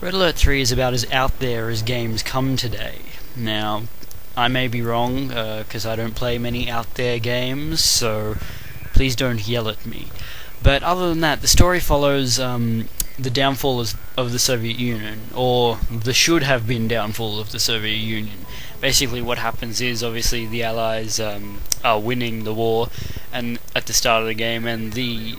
Red Alert 3 is about as out there as games come today. Now, I may be wrong, because I don't play many out there games, so please don't yell at me. But other than that, the story follows the downfall of the Soviet Union, or the should-have-been downfall of the Soviet Union. Basically what happens is, obviously, the Allies are winning the war and at the start of the game, and the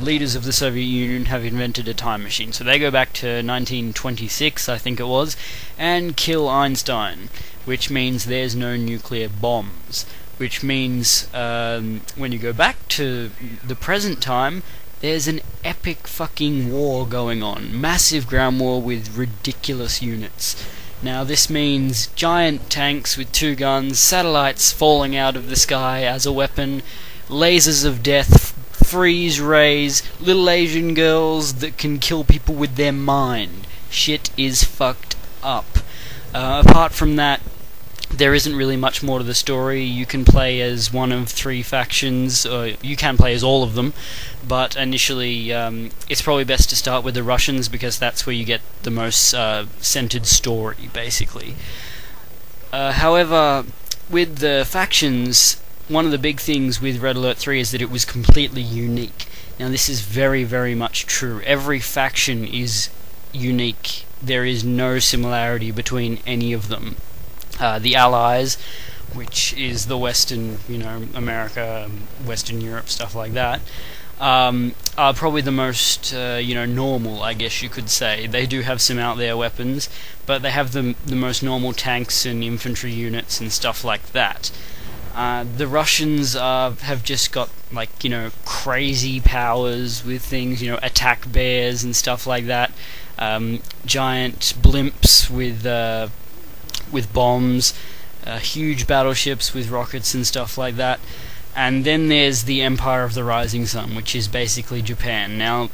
leaders of the Soviet Union have invented a time machine. So they go back to 1926, I think it was, and kill Einstein, which means there's no nuclear bombs. Which means when you go back to the present time, there's an epic fucking war going on. Massive ground war with ridiculous units. Now this means giant tanks with two guns, satellites falling out of the sky as a weapon, lasers of death, freeze rays, little Asian girls that can kill people with their mind. Shit is fucked up. Apart from that, there isn't really much more to the story. You can play as one of three factions, or you can play as all of them, but initially it's probably best to start with the Russians because that's where you get the most centered story, basically. However, with the factions, one of the big things with Red Alert 3 is that it was completely unique. Now this is very, very much true. Every faction is unique. There is no similarity between any of them. The Allies, which is the Western, America, Western Europe, stuff like that, are probably the most, normal, I guess you could say. They do have some out-there weapons, but they have the most normal tanks and infantry units and stuff like that. The Russians have just got, crazy powers with things, attack bears and stuff like that, giant blimps with bombs, huge battleships with rockets and stuff like that. And then there's the Empire of the Rising Sun, which is basically Japan. Now,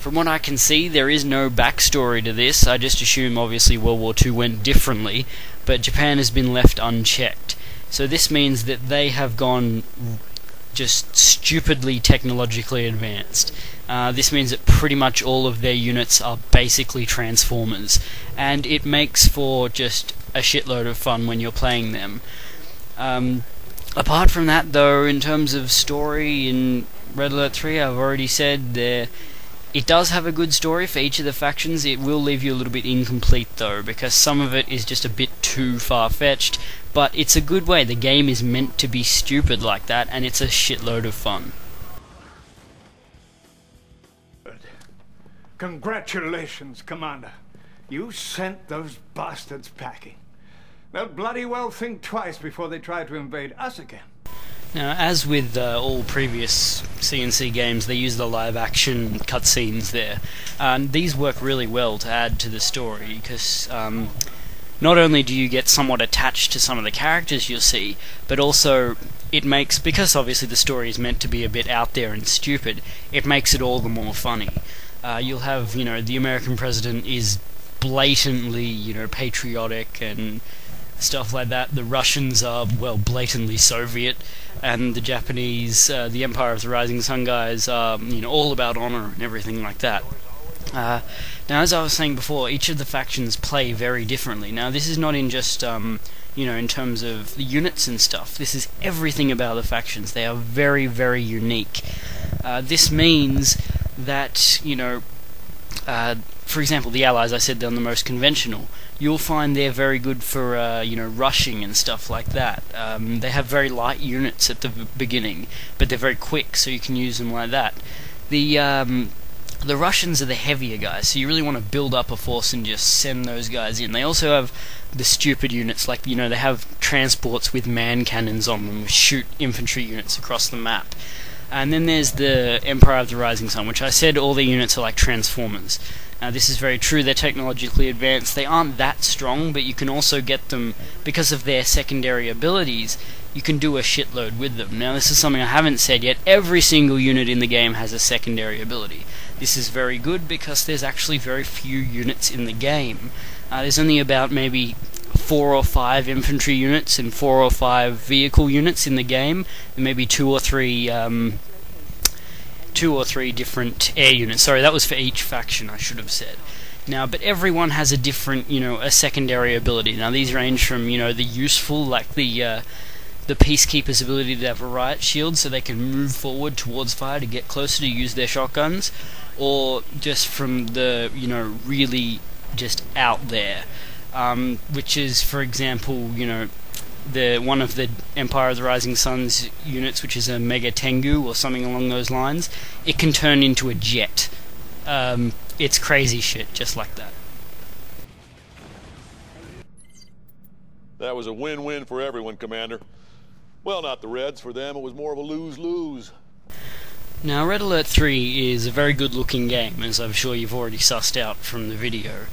from what I can see, there is no backstory to this. I just assume, obviously, World War II went differently, but Japan has been left unchecked. So this means that they have gone just stupidly technologically advanced. This means that pretty much all of their units are basically Transformers, and it makes for just a shitload of fun when you're playing them. Apart from that, though, in terms of story in Red Alert 3, I've already said there, it does have a good story for each of the factions. It will leave you a little bit incomplete, though, because some of it is just a bit too far-fetched, but it's a good way. The game is meant to be stupid like that, and it's a shitload of fun. Congratulations, Commander. You sent those bastards packing. They'll bloody well think twice before they try to invade us again. Now, as with all previous CNC games, they use the live-action cutscenes there. These work really well to add to the story, because not only do you get somewhat attached to some of the characters you'll see, but also it makes, because obviously the story is meant to be a bit out there and stupid, it makes it all the more funny. You'll have, the American president is blatantly, patriotic and stuff like that. The Russians are, well, blatantly Soviet, and the Japanese, the Empire of the Rising Sun guys are, all about honor and everything like that. Now, as I was saying before, each of the factions play very differently. Now, this is not in just, in terms of the units and stuff. This is everything about the factions. They are very, very unique. This means that, for example, the Allies, I said they're the most conventional. You'll find they're very good for, rushing and stuff like that. They have very light units at the beginning, but they're very quick, so you can use them like that. The Russians are the heavier guys, so you really want to build up a force and just send those guys in. They also have the stupid units, like, they have transports with man cannons on them, which shoot infantry units across the map. And then there's the Empire of the Rising Sun, which I said all their units are like Transformers. This is very true. They're technologically advanced. They aren't that strong, but you can also get them, because of their secondary abilities, you can do a shitload with them. Now, this is something I haven't said yet. Every single unit in the game has a secondary ability. This is very good because there's actually very few units in the game. There's only about maybe 4 or 5 infantry units and 4 or 5 vehicle units in the game, and maybe 2 or 3 different air units. Sorry, that was for each faction, I should have said. Now, but everyone has a different, a secondary ability. Now, these range from, the useful, like the peacekeeper's ability to have a riot shield so they can move forward towards fire to get closer to use their shotguns, or just from the, really just out there, which is, for example, one of the Empire of the Rising Sun's units, which is a Mega Tengu or something along those lines. It can turn into a jet. It's crazy shit, just like that. That was a win-win for everyone, Commander. Well, not the Reds. For them, it was more of a lose-lose. Now, Red Alert 3 is a very good-looking game, as I'm sure you've already sussed out from the video.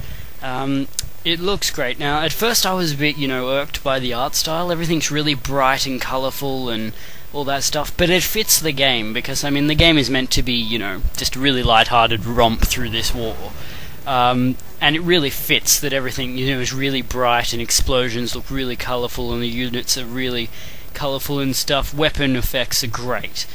It looks great. Now, at first I was a bit, irked by the art style. Everything's really bright and colourful and all that stuff, but it fits the game, because, I mean, the game is meant to be, just a really light-hearted romp through this war. And it really fits that everything, is really bright and explosions look really colourful and the units are really colourful and stuff. Weapon effects are great.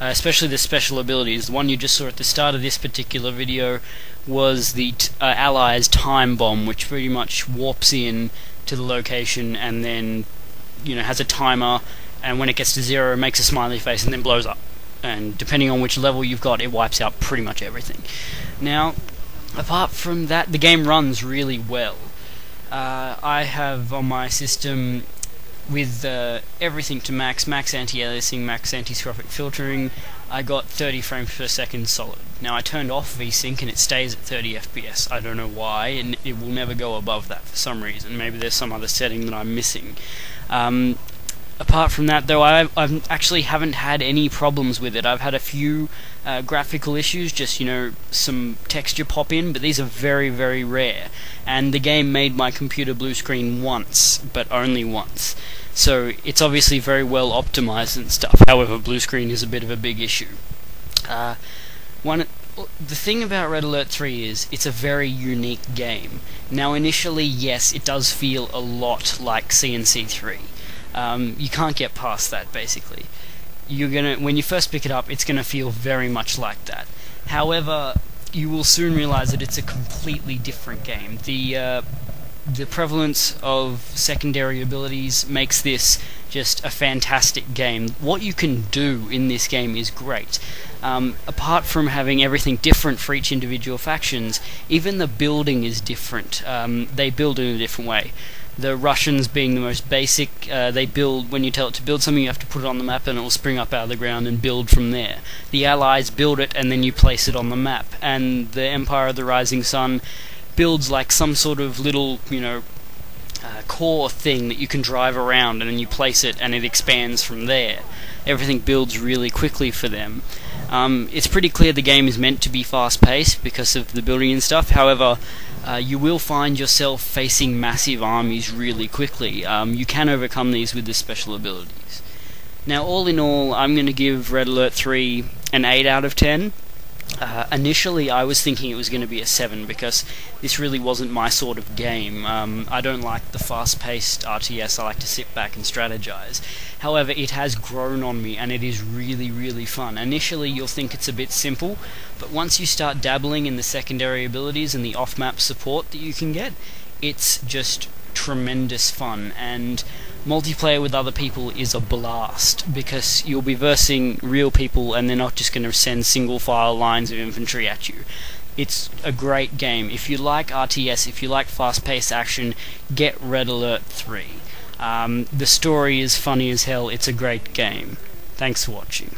Especially the special abilities. The one you just saw at the start of this particular video was the Allies' time bomb, which pretty much warps in to the location and then, has a timer, and when it gets to zero, it makes a smiley face and then blows up. And depending on which level you've got, it wipes out pretty much everything. Now, apart from that, the game runs really well. I have on my system, with everything to max anti-aliasing, max anti-scopic filtering, I got 30 frames per second solid. Now, I turned off VSync and it stays at 30 FPS. I don't know why, and it will never go above that for some reason. Maybe there's some other setting that I'm missing. Apart from that, though, I actually haven't had any problems with it. I've had a few graphical issues, just, some texture pop in, but these are very, very rare. And the game made my computer blue screen once, but only once. So it's obviously very well optimized and stuff. However, blue screen is a bit of a big issue. The thing about Red Alert 3 is, it's a very unique game. Now, initially, yes, it does feel a lot like CNC 3. You can't get past that, basically. When you first pick it up, it's gonna feel very much like that. However, you will soon realize that it's a completely different game. The prevalence of secondary abilities makes this just a fantastic game. What you can do in this game is great. Apart from having everything different for each individual factions, even the building is different. They build in a different way. The Russians being the most basic, they build, when you tell it to build something, you have to put it on the map and it will spring up out of the ground and build from there. The Allies build it and then you place it on the map. And the Empire of the Rising Sun builds like some sort of little, core thing that you can drive around, and then you place it and it expands from there. Everything builds really quickly for them. It's pretty clear the game is meant to be fast-paced because of the building and stuff. However, you will find yourself facing massive armies really quickly. You can overcome these with the special abilities. Now, all in all, I'm going to give Red Alert 3 an 8 out of 10. Initially, I was thinking it was going to be a 7 because this really wasn't my sort of game. I don't like the fast-paced RTS. I like to sit back and strategize. However, it has grown on me and it is really, really fun. Initially, you'll think it's a bit simple, but once you start dabbling in the secondary abilities and the off-map support that you can get, it's just tremendous fun, and multiplayer with other people is a blast because you'll be versing real people and they're not just going to send single file lines of infantry at you. It's a great game. If you like RTS, if you like fast-paced action, get Red Alert 3. The story is funny as hell. It's a great game. Thanks for watching.